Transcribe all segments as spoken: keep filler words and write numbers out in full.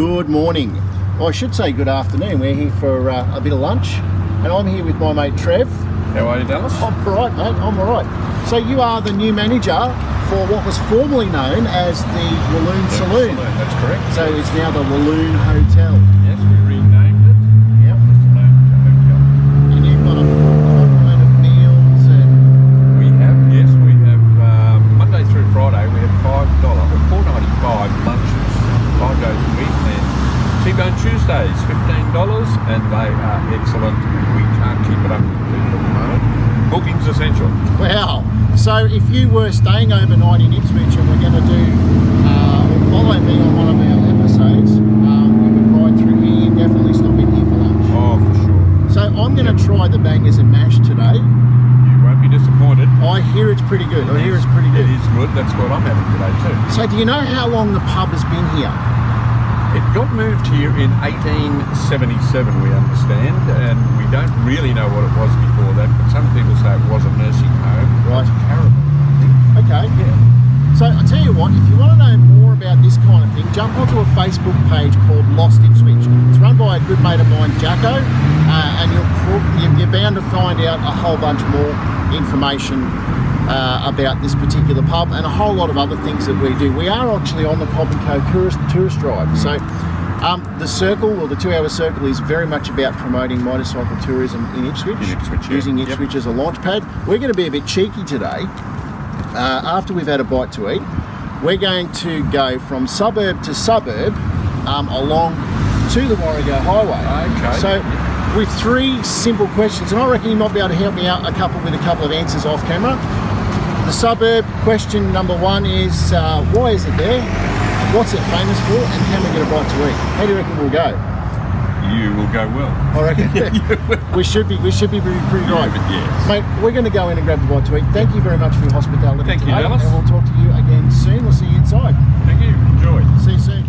Good morning, or I should say good afternoon. We're here for uh, a bit of lunch, and I'm here with my mate Trev. How are you, Dallas? I'm alright, mate, I'm alright. So you are the new manager for what was formerly known as the Walloon yeah, Saloon. Saloon. That's correct. So it's now the Walloon Hotel. Yes, we renamed it. Yep. It's the Walloon Hotel. And you've got a full complement of meals and... We have, yes, we have uh, Monday through Friday we have five dollars, or four ninety-five lunches, five days a week. T-Bone Tuesdays, fifteen dollars, and they are excellent. We can't keep it up with people at the moment. Booking's essential. Wow. So if you were staying overnight in Ipswich and were going to do, uh, or follow me on one of our episodes, um, we would ride through here and definitely stop in here for lunch. Oh, for sure. So I'm going to yep. try the bangers and mash today. You won't be disappointed. I hear it's pretty good. It I is, hear it's pretty good. It is good. That's what I'm having today too. So do you know how long the pub has been here? It got moved here in eighteen seventy-seven, we understand, and we don't really know what it was before that, but some people say it was a nursing home. Right. It's a caravan, I think. Okay. Yeah. So I tell you what, if you want to know more about this kind of thing, jump onto a Facebook page called Lost Ipswich. It's run by a good mate of mine, Jacko, uh, and you're, you're bound to find out a whole bunch more information Uh, about this particular pub and a whole lot of other things that we do. We are actually on the Common Code tourist, tourist drive, so um, the circle, or the Two Hour Circle, is very much about promoting motorcycle tourism in Ipswich, in Ipswich yeah. using Ipswich yep. as a launch pad. We're going to be a bit cheeky today. Uh, after we've had a bite to eat, we're going to go from suburb to suburb um, along to the Warrego Highway. Okay. So, with three simple questions, and I reckon you might be able to help me out a couple with a couple of answers off camera. The suburb question number one is uh, why is it there, what's it famous for, and can we get a bite to eat? How do you reckon we'll go? You will go well. I reckon we should be we should be pretty right. Yeah, yes. Mate, we're going to go in and grab a bite to eat. Thank you very much for your hospitality. Thank you, Dallas. And we'll talk to you again soon. We'll see you inside. Thank you. Enjoy. See you soon.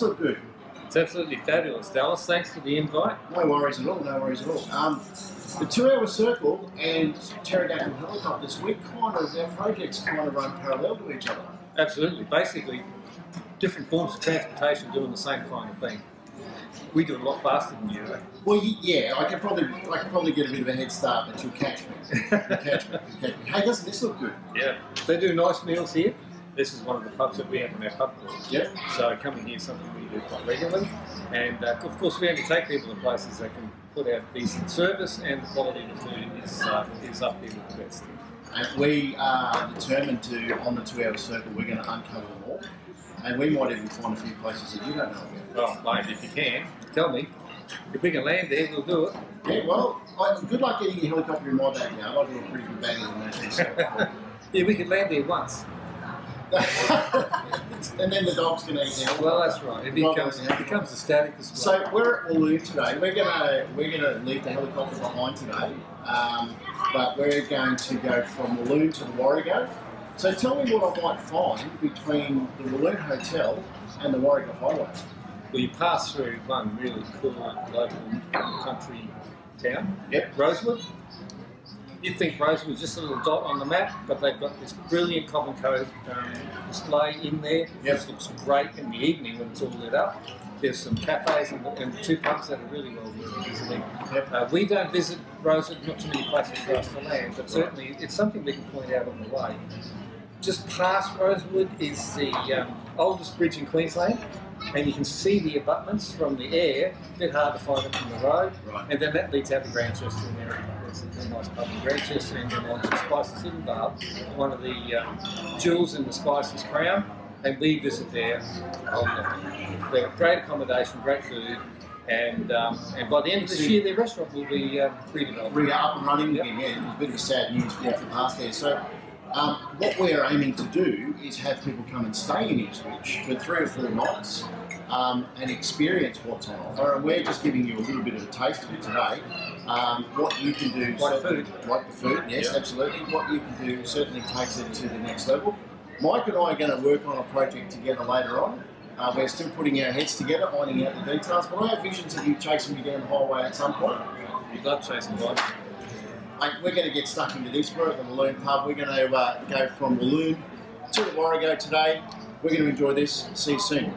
Look good. It's absolutely fabulous, Dallas. Thanks for the invite. No worries at all, no worries at all. Um, the Two Hour Circle and Tarragindi Helicopters, we kind of, our projects kind of run parallel to each other. Absolutely. Basically, different forms of transportation doing the same kind of thing. We do it a lot faster than you. Well, yeah, I can probably I can probably get a bit of a head start, but you'll catch me. You'll catch me. You'll catch me. Hey, doesn't this look good? Yeah. They do nice meals here. This is one of the pubs that we have in our pub group. Yep. So coming here is something we do quite regularly. And uh, of course we only take people to places that can put out decent service, and the quality of the food is, uh, is up there with the best. And we are determined to, on the Two Hour Circle, we're going to uncover them all. And we might even find a few places that you don't know about. Well, mate, if you can, tell me. If we can land there, we'll do it. Yeah, well, I, good luck getting your helicopter in my backyard. I do a pretty good banging on that. Yeah, we could land there once. And then the dog's going to eat now. Well, that's right. It becomes, it becomes a static display. So we're at Walloon today. We're going to we're going to leave the helicopter behind today, um, but we're going to go from Walloon to the Warrego. So tell me what I might find between the Walloon Hotel and the Warrego Highway. Well, you pass through one really cool local country town. Yep. Rosewood. You'd think Rosewood was just a little dot on the map, but they've got this brilliant Common Code um, display in there. Yep. This looks great in the evening when it's all lit up. There's some cafes and, and two pubs that are really well worth visiting. Yep. Uh, we don't visit Rosewood, not too many places for us to land, but certainly it's something we can point out on the way. Just past Rosewood is the um, oldest bridge in Queensland, and you can see the abutments from the air. A bit hard to find it from the road. Right. And then that leads out to Grandchester and there. It's a nice pub in Grandchester, and then on to Spices in the Barb, one of the um, jewels in the Spices Crown, and we visit there. They've got great accommodation, great food, and um, and by the end of this year, their restaurant will be um, redeveloped. We're up and running again. Yep. Yeah, a bit of sad news for the past there. So, um, what we're aiming to do is have people come and stay in Ipswich for three or four nights. Um, and experience what's on offer, and we're just giving you a little bit of a taste of it today. Um, what you can do, like food, like the food, yes, yeah. absolutely. What you can do certainly takes it to the next level. Mike and I are going to work on a project together later on, Uh, we're still putting our heads together, ironing out the details, but I have visions of you chasing me down the highway at some point. You'd love chasing me. Mate, we're going to get stuck into this. We're at the Walloon pub. We're going to uh, go from Walloon to Warrego today. We're going to enjoy this. See you soon.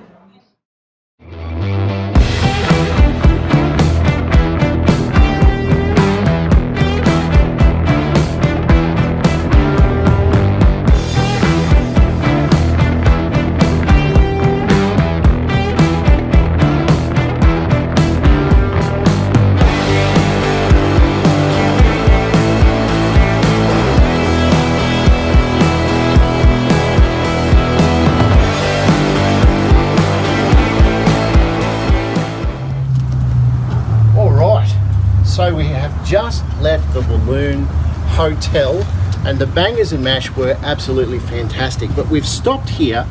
Just left the Walloon Hotel and the bangers and mash were absolutely fantastic, but we've stopped here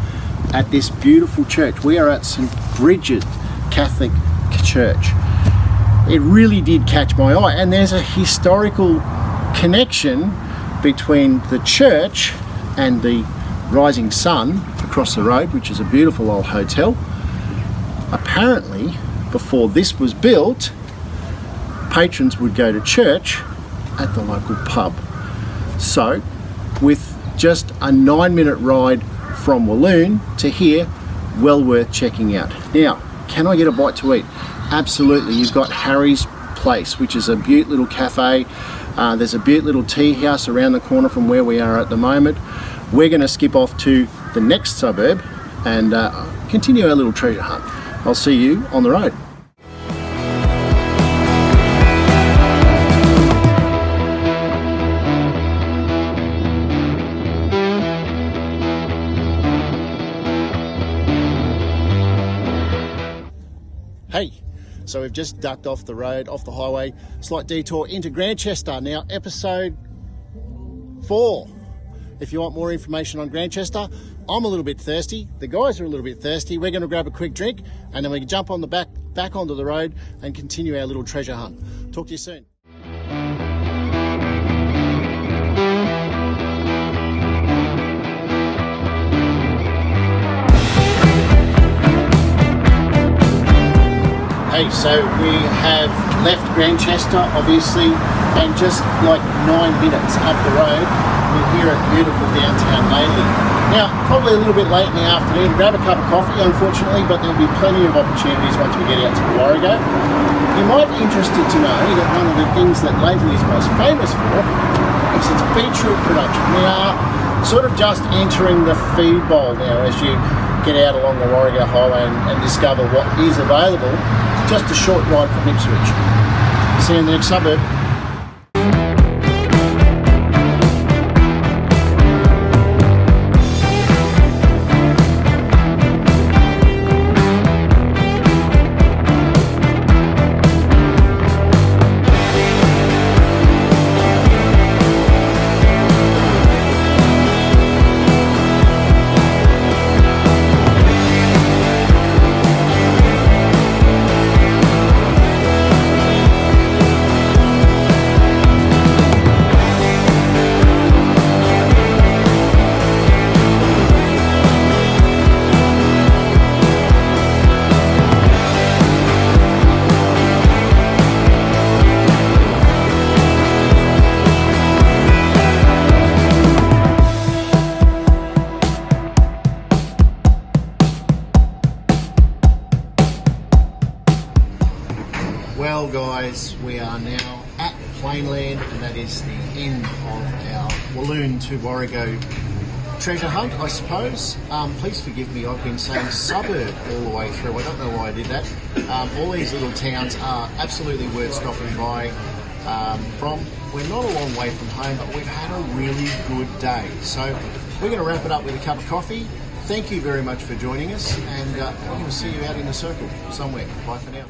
at this beautiful church. We are at St Bridget's Catholic Church. It really did catch my eye, and there's a historical connection between the church and the Rising Sun across the road, which is a beautiful old hotel. Apparently before this was built, patrons would go to church at the local pub. So with just a nine minute ride from Walloon to here, well worth checking out. Now, can I get a bite to eat? Absolutely. You've got Harry's Place, which is a beaut little cafe. Uh, there's a beaut little tea house around the corner from where we are at the moment. We're going to skip off to the next suburb and uh, continue our little treasure hunt. I'll see you on the road. Hey, so we've just ducked off the road, off the highway, slight detour into Grandchester. Now, episode four. If you want more information on Grandchester, I'm a little bit thirsty. The guys are a little bit thirsty. We're going to grab a quick drink and then we can jump on the back, back onto the road and continue our little treasure hunt. Talk to you soon. Hey, so we have left Grandchester, obviously, and just like nine minutes up the road, we're here at beautiful downtown Laidley. Now, probably a little bit late in the afternoon, grab a cup of coffee, unfortunately, but there'll be plenty of opportunities once we get out to Warrego. You might be interested to know that one of the things that Laidley is most famous for is its beetroot production. We are sort of just entering the feed bowl now as you get out along the Warrego Highway and, and discover what is available. Just a short ride from Ipswich. See you in the next suburb. Well guys, we are now at Plainland and that is the end of our Walloon to Warrego treasure hunt, I suppose. Um, please forgive me, I've been saying suburb all the way through. I don't know why I did that. Um, all these little towns are absolutely worth stopping by um, from. We're not a long way from home, but we've had a really good day. So we're going to wrap it up with a cup of coffee. Thank you very much for joining us, and uh, we'll see you out in the circle somewhere. Bye for now.